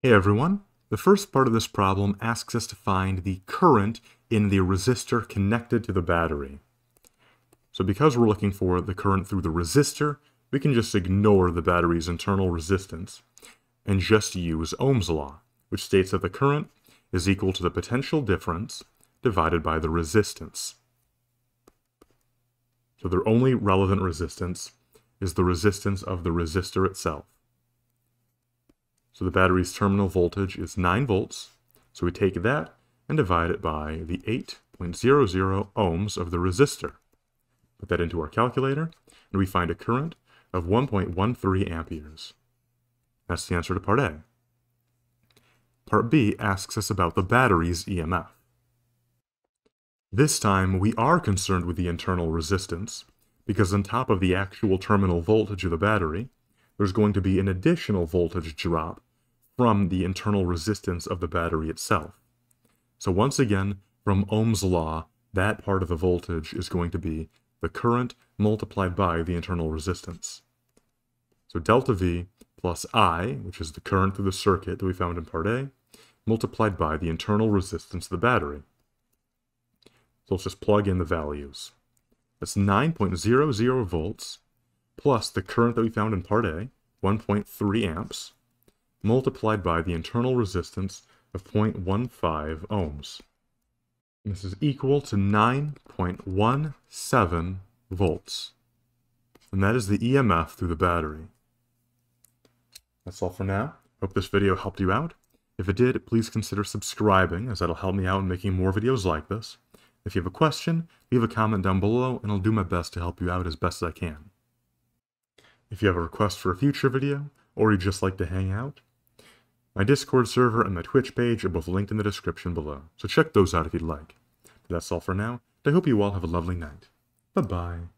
Hey everyone, the first part of this problem asks us to find the current in the resistor connected to the battery. So because we're looking for the current through the resistor, we can just ignore the battery's internal resistance and just use Ohm's law, which states that the current is equal to the potential difference divided by the resistance. So their only relevant resistance is the resistance of the resistor itself. So the battery's terminal voltage is 9 volts, so we take that and divide it by the 8.00 ohms of the resistor. Put that into our calculator, and we find a current of 1.13 amperes. That's the answer to part A. Part B asks us about the battery's EMF. This time, we are concerned with the internal resistance, because on top of the actual terminal voltage of the battery, there's going to be an additional voltage drop from the internal resistance of the battery itself. So once again, from Ohm's law, that part of the voltage is going to be the current multiplied by the internal resistance. So delta V plus I, which is the current through the circuit that we found in part A, multiplied by the internal resistance of the battery. So let's just plug in the values. That's 9.00 volts plus the current that we found in part A, 1.3 amps, multiplied by the internal resistance of 0.15 ohms. And this is equal to 9.17 volts. And that is the EMF through the battery. That's all for now. Hope this video helped you out. If it did, please consider subscribing, as that'll help me out in making more videos like this. If you have a question, leave a comment down below, and I'll do my best to help you out as best as I can. If you have a request for a future video, or you'd just like to hang out, my Discord server and my Twitch page are both linked in the description below, so check those out if you'd like. But that's all for now, and I hope you all have a lovely night. Bye-bye.